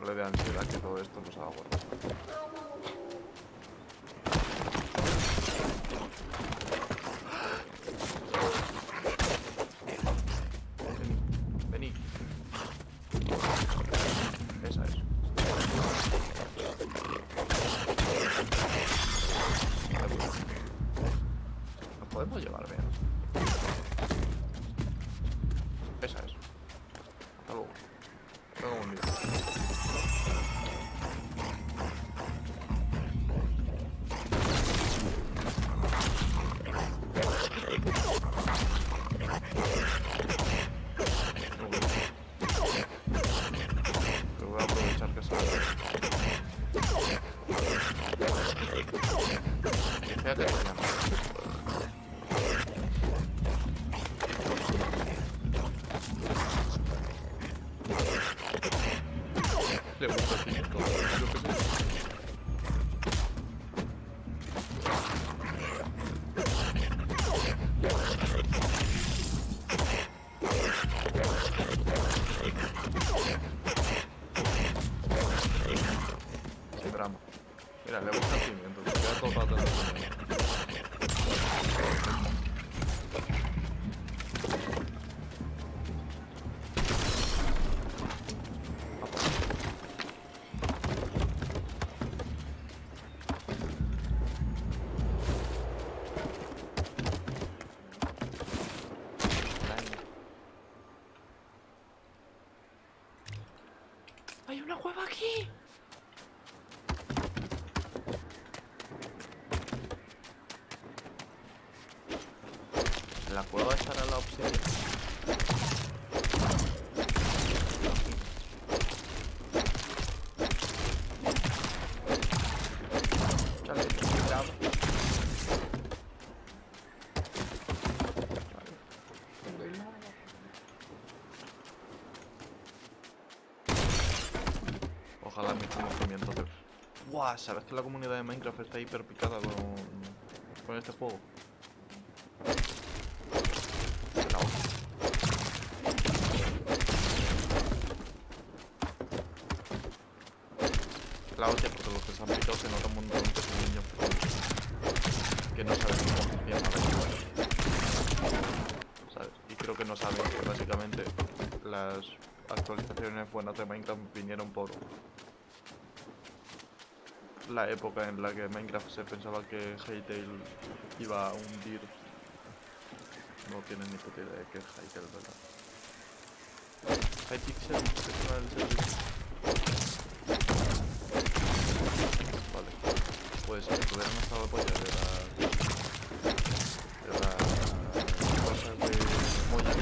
no le vean ansiedad que todo esto nos haga guardar. Venid. Esa es. Nos podemos llevar, vean. Esa es. Hasta luego. Todo un día. Pero voy a aprovechar que salga. Fíjate que mañana. Le gusta el típico, yo qué sé. Qué drama. Mira, le gusta el pimiento, te queda todo para atrás. ¡Hay una cueva aquí! En la cueva estará la opción. Chale, cuidado. Ojalá mis conocimientos de... ¡Buah! ¿Sabes que la comunidad de Minecraft está hiper picada con este juego? La hostia, porque los que se han picado se nota un montón que son niños que no saben cómo funciona la... ¿Sabes? Y creo que no saben que básicamente las... actualizaciones buenas de Minecraft vinieron por la época en la que Minecraft se pensaba que Hytale iba a hundir. No tienen ni puta idea de que es Hytale, ¿verdad? Hytale es el servicio. Vale, pues si todavía no estaba apoyado de las cosas de Moya.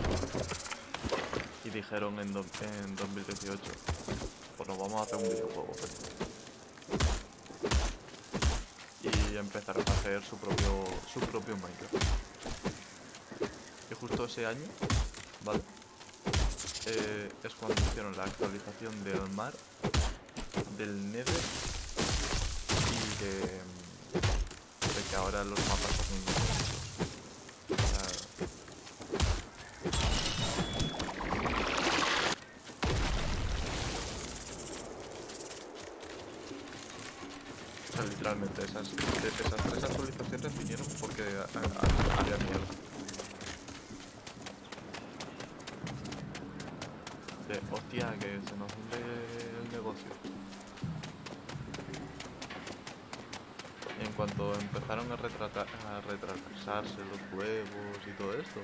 Y dijeron en 2018, pues nos vamos a hacer un videojuego. Y empezaron a hacer su propio Minecraft. Y justo ese año, vale, es cuando hicieron la actualización del mar, del Nether y de que ahora los mapas son... Literalmente esas tres actualizaciones vinieron porque había mierda. De hostia, que se nos hunde el negocio. Y en cuanto empezaron a retrasarse los juegos y todo esto,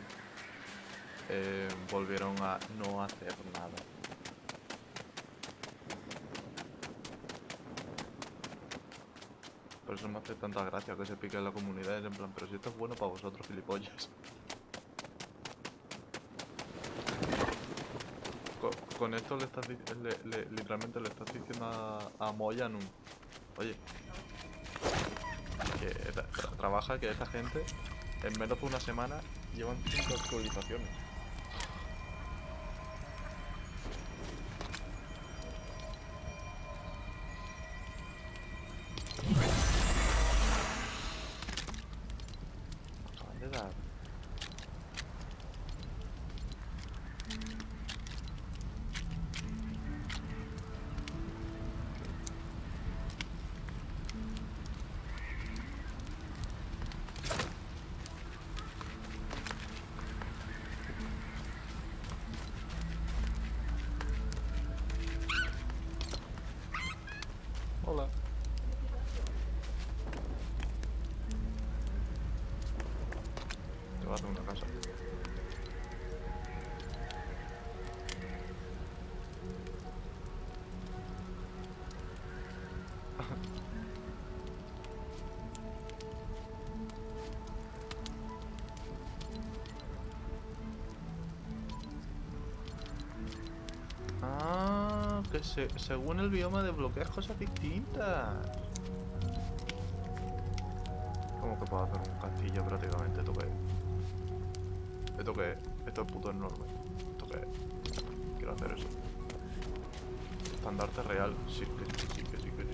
volvieron a no hacer nada. Por eso me hace tanta gracia que se pique en la comunidad, en plan, pero si esto es bueno para vosotros, gilipollas. Con esto le estás literalmente le estás diciendo a Moyanum, oye, que trabaja, que esta gente en menos de una semana llevan 5 actualizaciones. là. Te voy a hacer una casa. Según el bioma desbloqueas cosas distintas. Como que puedo hacer un castillo prácticamente. ¿Esto qué es? ¿Esto qué es? Esto es puto enorme. ¿Esto qué es? Quiero hacer eso. Estandarte real. Sí, que sí, que sí, que sí, que sí.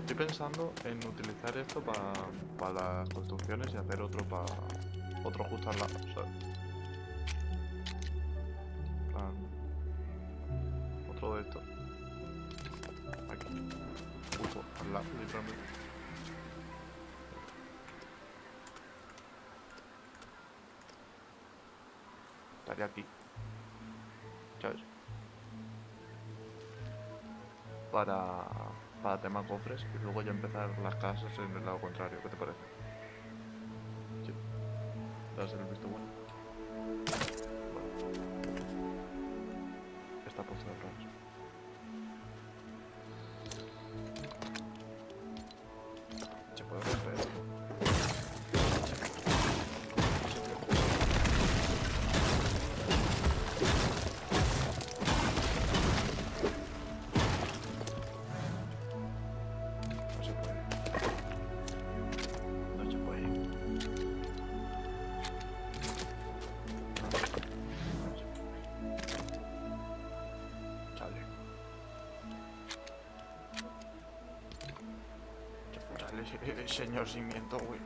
Estoy pensando en utilizar esto para las construcciones y hacer otro para otro justo al lado, ¿sabes? Plan, otro de estos. Aquí. Justo al lado, literalmente. Estaría aquí. ¿Sabes? Para tema cofres y luego ya empezar las casas en el lado contrario, ¿qué te parece? Sí. ¿Das el visto bueno? Vale. Está puesto de rancho. Se puede romper esto. Señor cimiento, güey.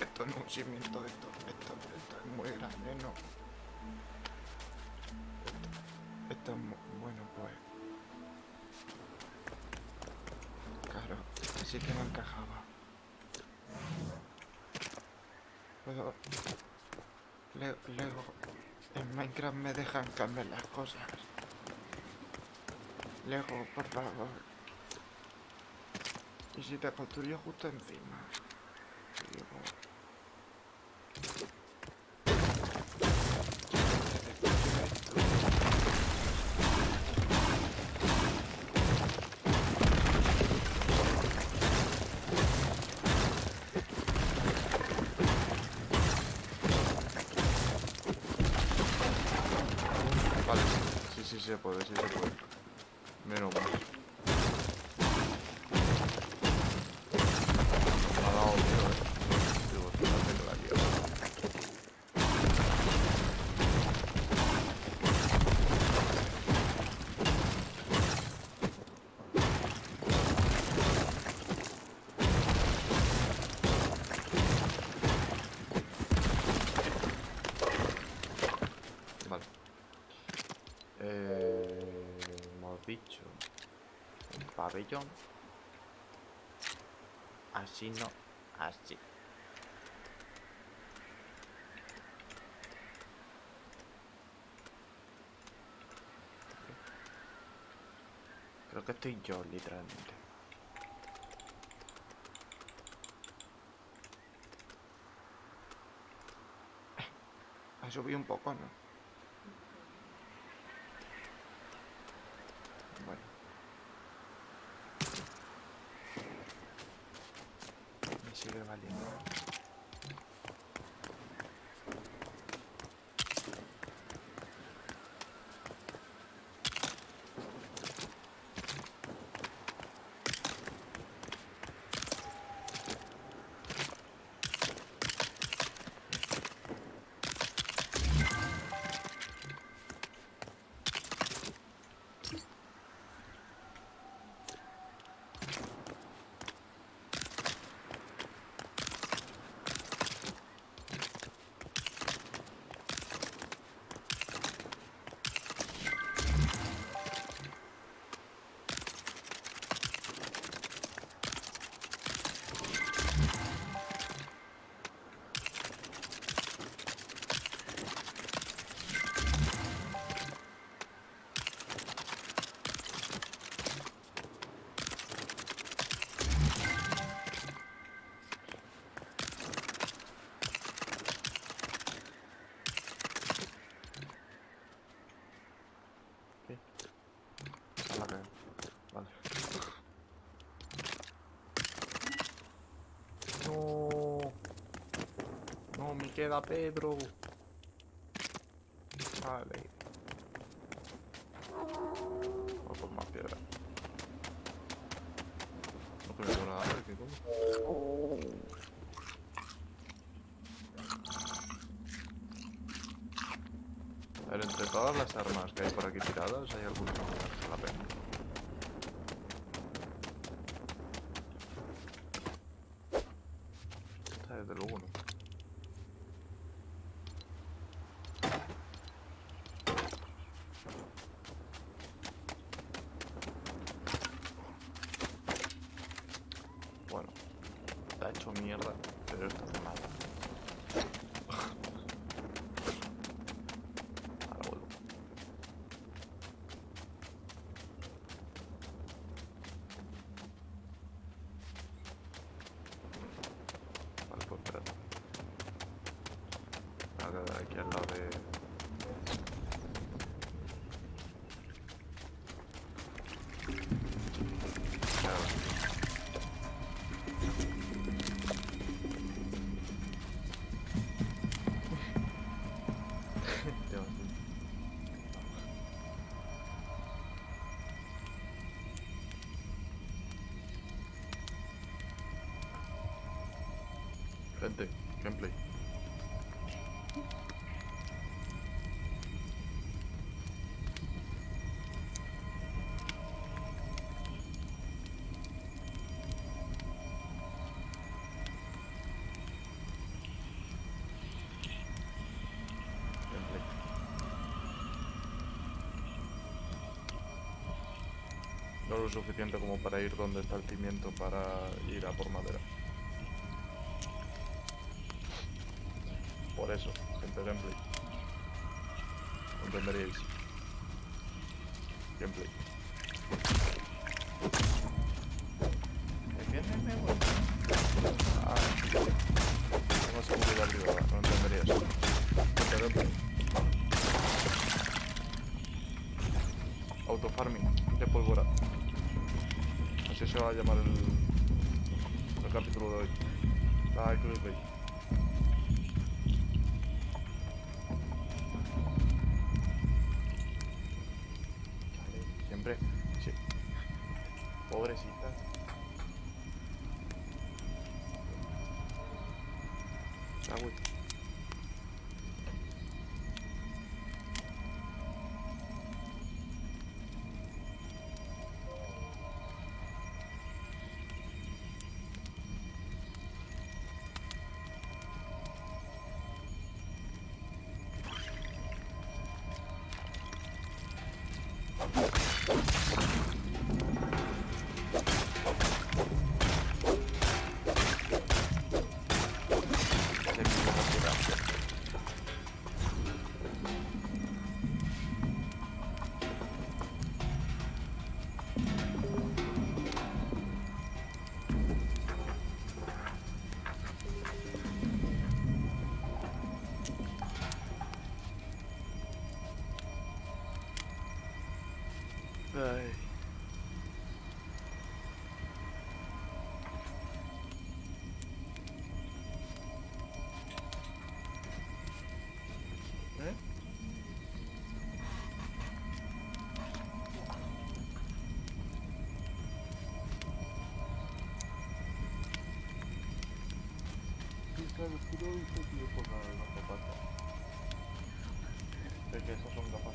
Esto no es un cimiento, esto es muy grande, ¿no? Esto es muy bueno, pues. Claro, así que no encajaba. Luego, en Minecraft me dejan cambiar las cosas. Luego, por favor. Y si te construyó justo encima. Vale, sí se puede, Menos mal. Pabellón. Así no, así. Creo que estoy yo, literalmente. Ha subido un poco, ¿no? queda Pedro. Vale. Voy a poner más piedra. No creo que nada, ¿qué como? A ver, entre todas las armas que hay por aquí tiradas, hay algunas que merece la pena. Desde luego no. Bueno, está hecho mierda, pero esto hace mal. Ahora vuelvo. Vale, pues espérate. Voy a quedar aquí al lado de... Gente, gameplay. No lo suficiente como para ir donde está el pimiento para ir a por madera. Por eso, gente, gameplay. Entenderéis. Gameplay. Ah, tengo seguridad privada, no entenderías. Gente, gameplay. Autofarming de pólvora. Así se va a llamar el capítulo de hoy. La clickbait. Sí. Pobrecita. Ah, güey. Ay. ¿Eh? Es que esos son gafas.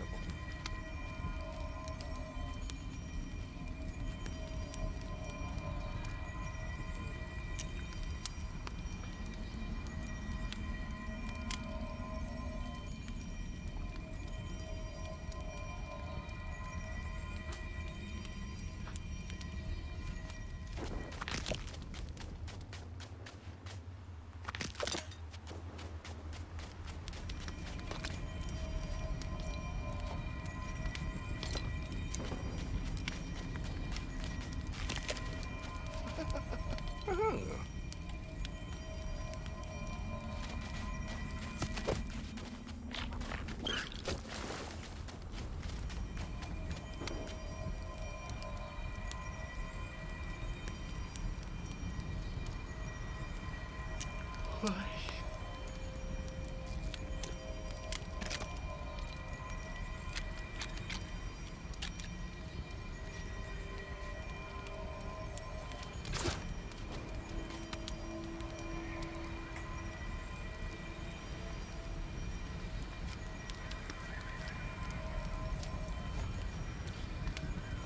época.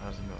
How's it going?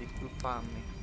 Disculpadme.